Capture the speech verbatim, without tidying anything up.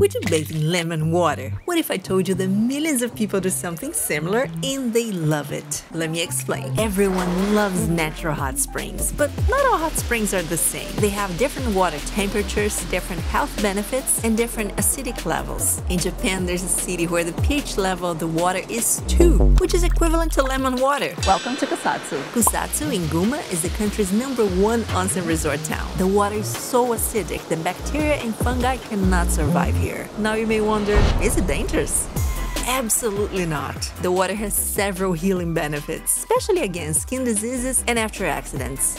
Would you bathe in lemon water? What if I told you that millions of people do something similar and they love it? Let me explain. Everyone loves natural hot springs, but not all hot springs are the same. They have different water temperatures, different health benefits, and different acidic levels. In Japan, there's a city where the pH level of the water is two, which is equivalent to lemon water. Welcome to Kusatsu. Kusatsu in Guma is the country's number one onsen resort town. The water is so acidic that bacteria and fungi cannot survive here. Now you may wonder, is it dangerous? Absolutely not. The water has several healing benefits, especially against skin diseases and after accidents.